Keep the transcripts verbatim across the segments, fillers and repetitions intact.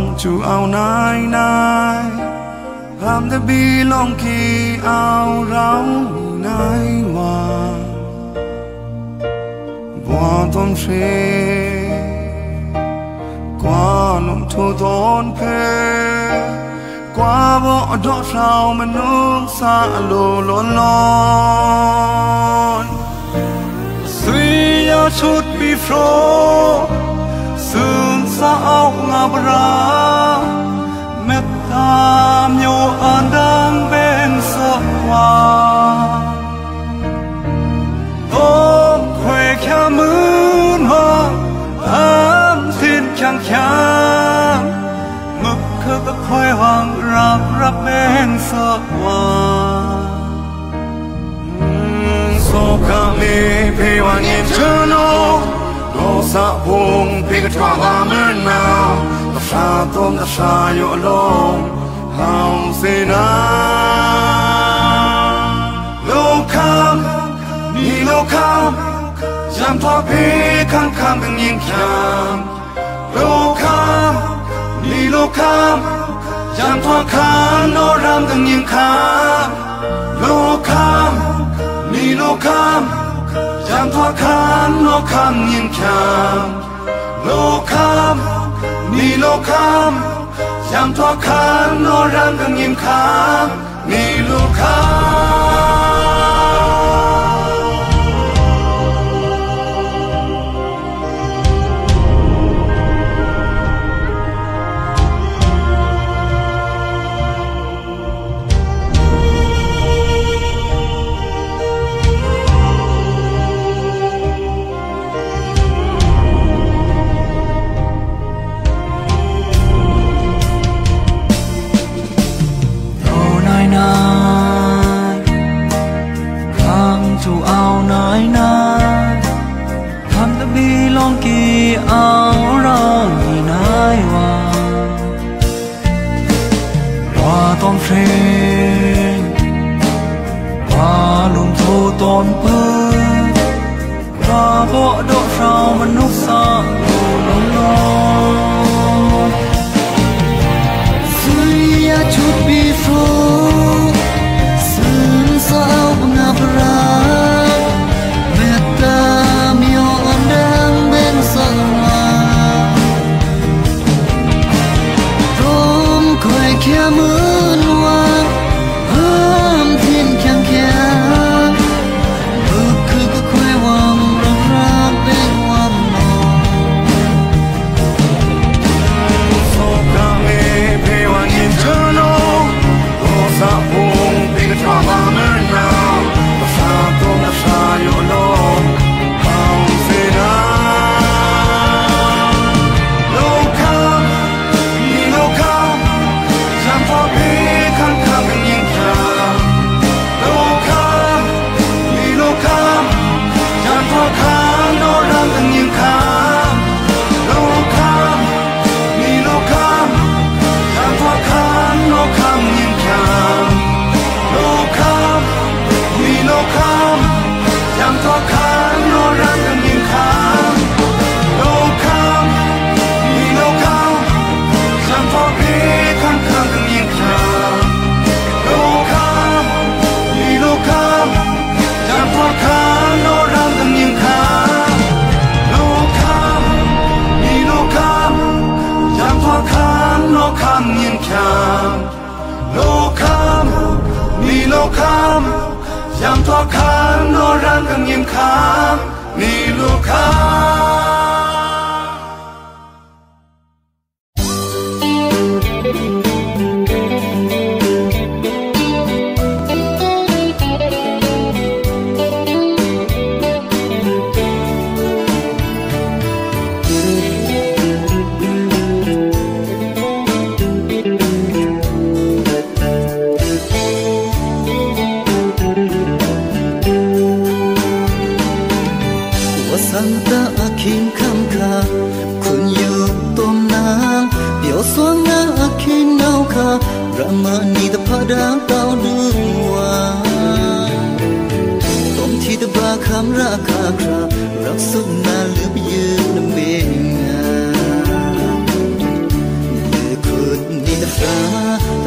belong to our nine nine. I'm the belong key out round nine one. What on she? Qua nung thu don pe. Qua bo do sao man nung sa lo lon lon. Sui ya chut bi fro.Sương xa ốc ngạp ra Mét tham nhau ơn đang bên xót qua Ôm khỏe khá mướn hoa Ám thiên kháng kháng Mực khớp ức khói hoàng rạp rạp bên xót qua Xót khá mê phê hoa nhẹ chứa nô Go sa pung pick a hammer now. The shadow, the shadow alone. How's it now? No come, me no come. Jump up, pick and come and in camp. No come, me no come. Jump up, come no ram and in camp. No come, me no come.Jam thua kham, lo kham nhìn kham, lo kham, ni lo kham. Jam thua kham, lo ram gần nhìn kham, ni lo kham.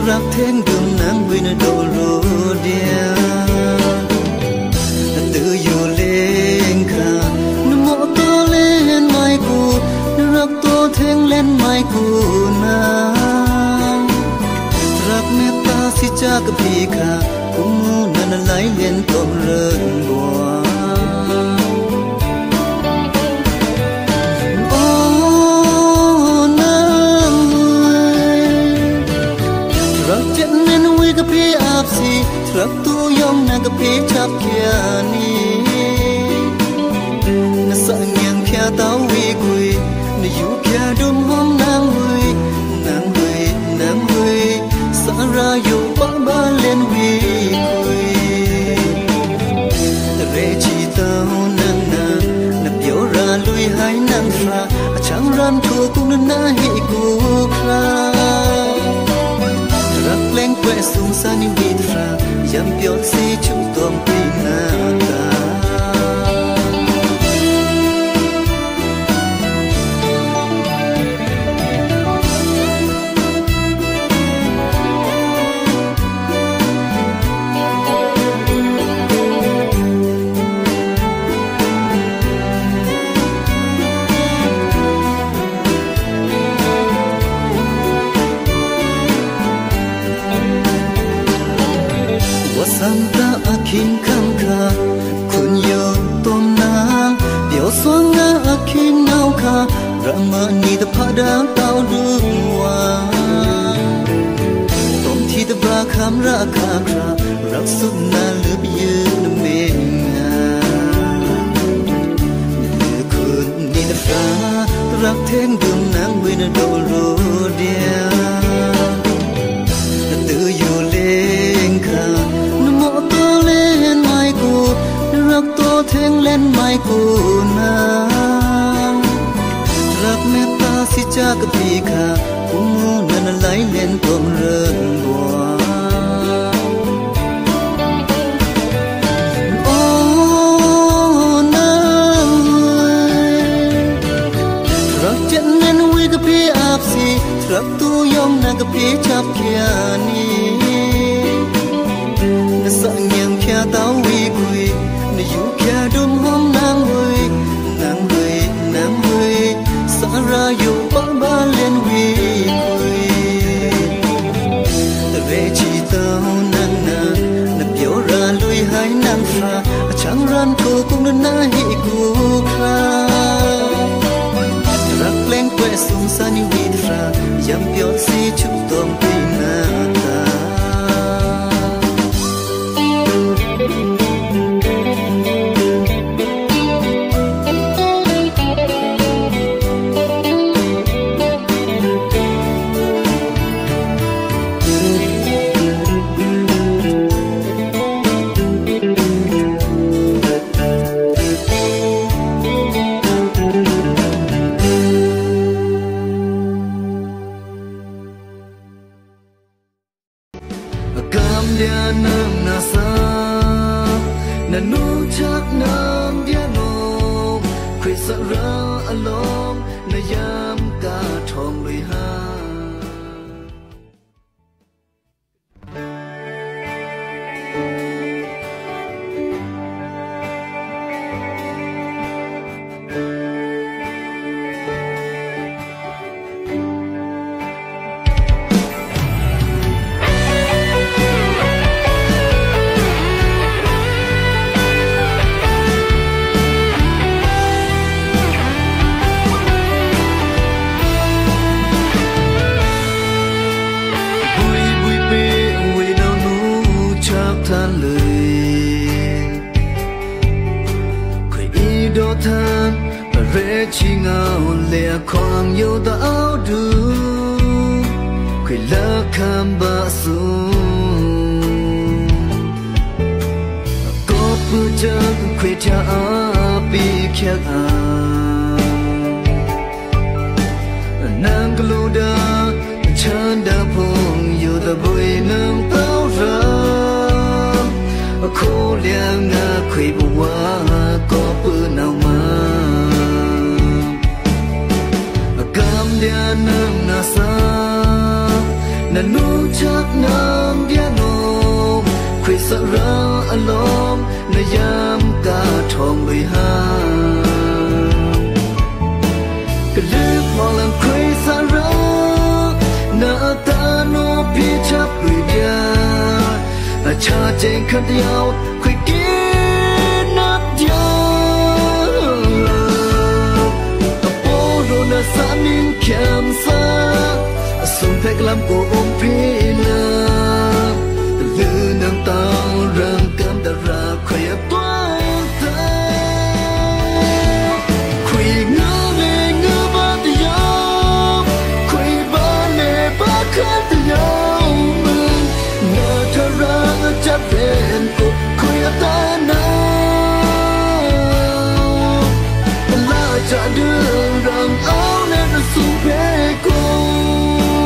รับเทนกำนังวินาโดโรเดียตื่นอยู่เล่นค่ะนโมตัวเล่นไม่กูนรักตัวเทงเล่นไม่กูนะรักเมตตาสิจากกับพี่ค่ะกูนันไหลเล่นตบเริงบัวรักตัวยอมนักพี่ชับเขียนีน่าสั่งยังเพียตาวีกุยน่าอยู่เพียดุมห้องนางหุยนางหุยนางหุยสาราอยู่ป้าบ้านเล่นวีกุยเรจิตาหูนางนานับเยาราลุยหายนางราช่างรันทัวกุนน่าหิกูครารักเล่งเวสุงสานิวีตราย้ำเพียงสีชุ่มตัวปีนาตาสัมตาอาคินคำค่ะคุณโยต้นนางเดี๋ยวสวงนาอาคินเอาค่ะระเมอนีตะพะดาวเต้าดูวาต้มที่ตะบาคำราคาครารักสุดนาเลือบยืนเมงาเลือคุณนีตะฟ้ารักเทนดุมนางวินาโดโรเดียตื่ออยู่เล่งค่ะรักตัวเทงเล่นไม่กูนะรักเมตตาสิจากกับพี่ค่ะกูนันไหลเล่นตบเริงบัวโอ้นางรักเจนเล่นวิกับพี่อาบสีรักตัวยอมนักกับพี่ชับเขียนีน่าสั่งยังแค่เต้าวีกุยอยู่แค่ดุมห้องนางหุยนางหุยนางหุยสาราอยู่ป้าบ้านเล่นวีคุยเรจิตาหูนางนานับเยาราลุยหายนางฟ้าช่างรันโคกุ้งน่าหิกูคลารักเล่งเวสุงสานิวิตราย้ำเพียงสีชุบตองปีนาตาน ยามกาทองเลยหากระลึกมองลังใครสาระหน้าตาโนพิชับลุยเดียอาชาเจงขัดยาวคุยกินนับยาตะโปโรนาสานินแคมซาส่งแพกลำโกอมพีนาลือน้ำตาเริ่มกำดาราใครตัวเธอคุยเงาเงเงาบาดยาวคุยบ้านเนบ้าขัดยาวมึงเงาเธอรักจะเป็นกูคุยตาหนาวลาจะเดือดร้อนเอาเล่นสุเพกูค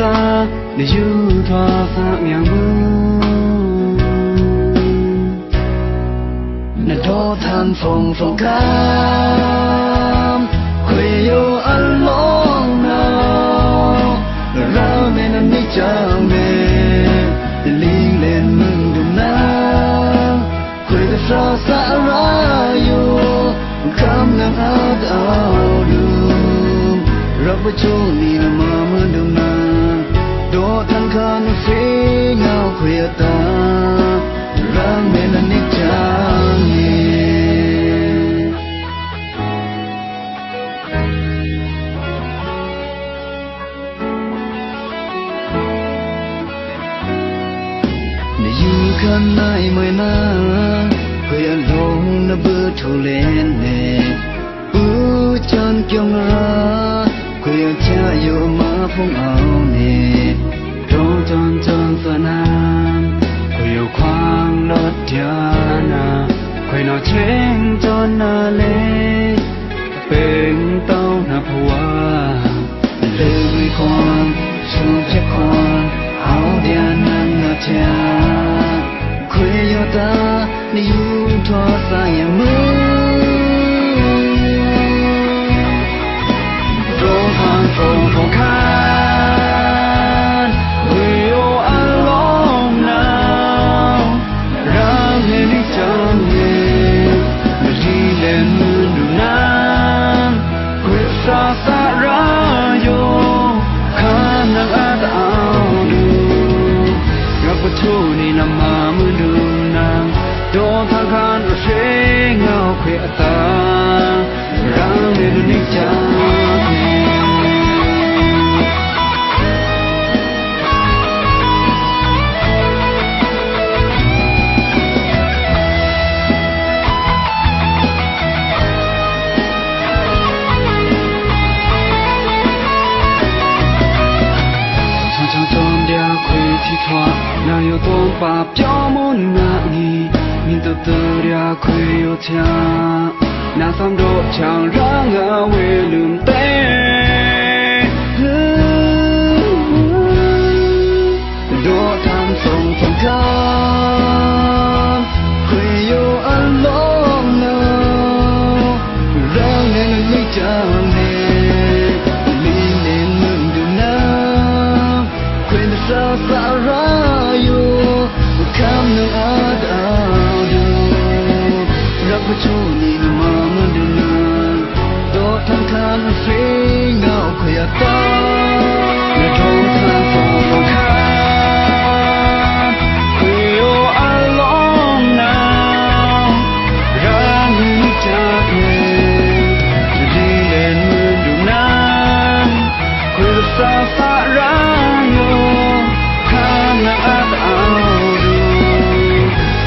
တာနေယူသွားစမြန်မှု那多贪风风干，会有阿龙闹。那没那你讲没，零连门都难。会的少撒拉哟，看那阿道路，若不就你那妈妈都难。多贪看飞鸟会打，那没那你讲。ข้างในเมื่อนาเพื่อนลงนับเบอร์ทุเรนเน่อูจันเกียงราเพื่อนชายโยมาพงเอาเน่ตรงจนจนสนามเพื่อนความลดยานาเพื่อนเอาเชิงจนนาเลเป็นเต้านับวาเลยความชูเจ้าความเอาเดียนันนาเจ้าคุยอยู่ตานี่อยู่ทอสายมือตรงทางตรงของข้าคุยอยู่อันล้อมหนาวรักให้ได้จำเงินไม่ดีเล่นมือดูน้ำคุยสาสาระโยข้ามน้ำอาตเอาดูรับประตูนี่นำมามือดูน้ำโดนทางการเสียงเงาเขยตาร่างเดินนิจ有东把表母那你，你都得了亏有钱，那三多强让我为轮背。若谈风风干，会有安龙呢，让人能理解。我祝你能慢慢的呢，多看看飞鸟快要到，那头看风风看，会有阿龙闹，让你加倍，这里人们都难，会有沙发让哟，看那阿达路，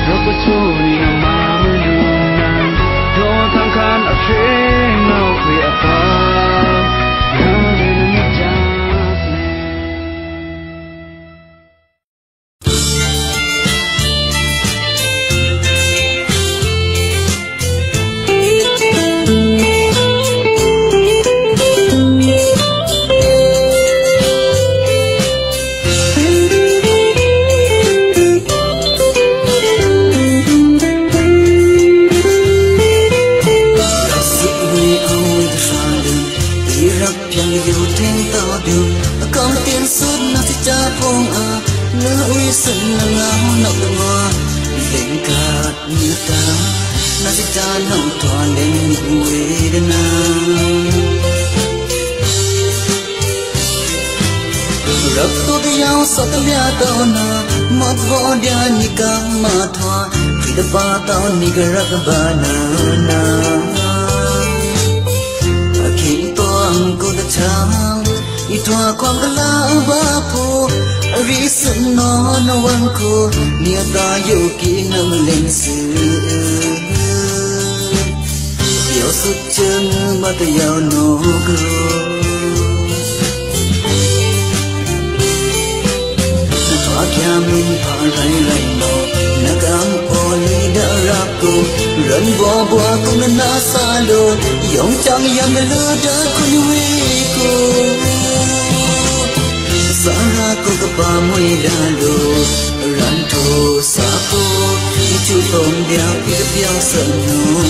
若不祝你能慢。ก็กระปาไม่ได้ดูรันทูสาโกที่จูบผมเดียวอีกเดียวสนุก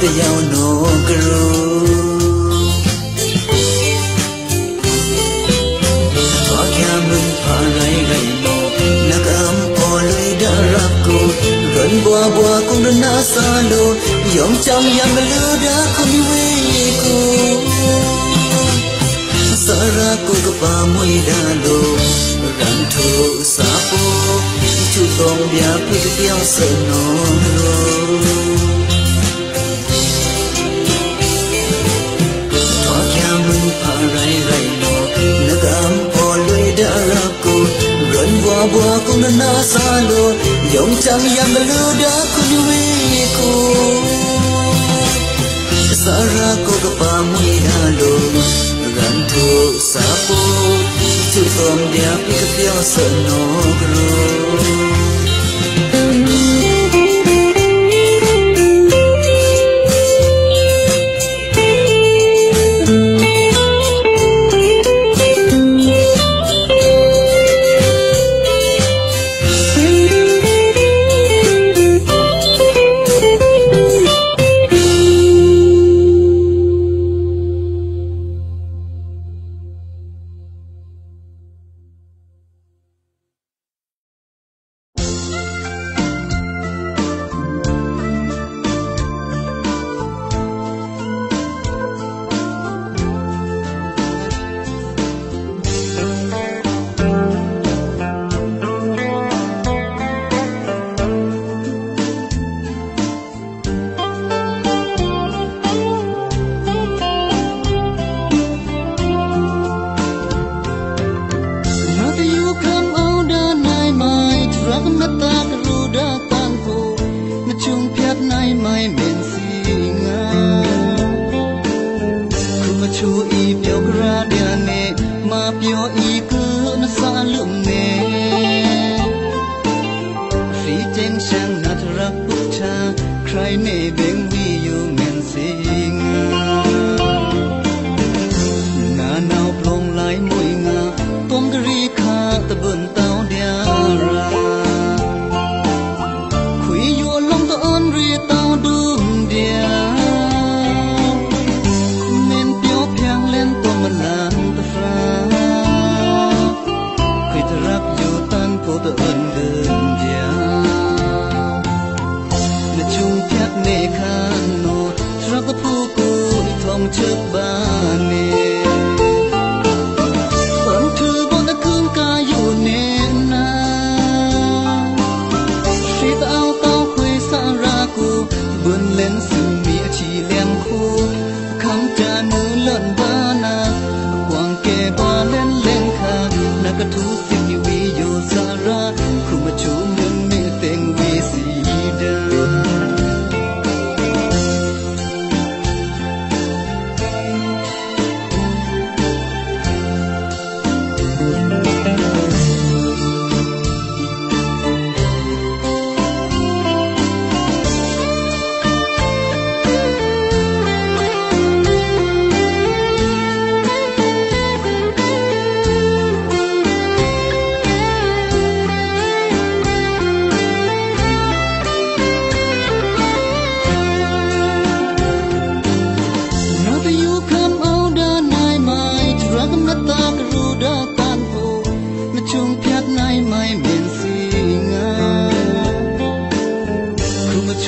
แต่ยาวโนกรูขอแค่มึงพาไรไรโนนักอัมพอเลยได้รับกูเกินบัวบัวคงเดินหน้าซาโลยอมจำยามเลือดคงเวกูสาระกูก็ปามุยดาโลรันทูสาโปจูตรงเดียบพี่ก็เดียวเสนอไรไรโนนักอัมพอเลยได้รับกูเรินวัวบัวคงน่าซาโลยองจังยามเลือดคุณวิกูสาระกูก็ปามุยดาโลรันทูสาโปจูตอมเดียบพี่ก็เดียวสนอกรู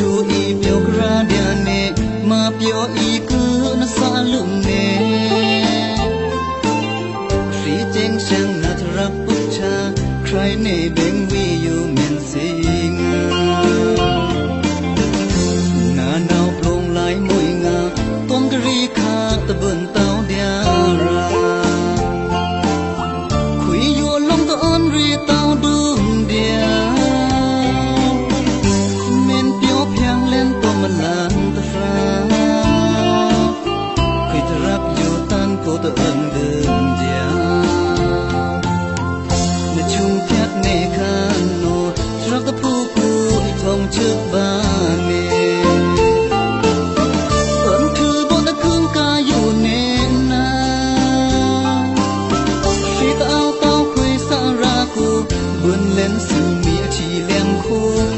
ชูอีเปียวกระเดียเนมาเปียวอีคือนักสาลุงเนสีเจงเชิงนัทรับปุชชาใครเนเบงวีอยู่เมียนสิงนาดาวโปร่งลายมวยงาต้มกะรีคาตะเบินเต้าเดียราคุยอยู่ลมตะอ่อนรีเต้าดุมเดียเมนเปียวเพียงเล่นตัวมันลางตะฟราคุยจะรับอยู่ตั้งโกตะเอินเดิมเดียมาชุมเพียกเนคานโนรักตะผู้ผู้ให้ทองชื่อบ้านเนเล่นสื่อมีอาชีพเลี้ยงคู่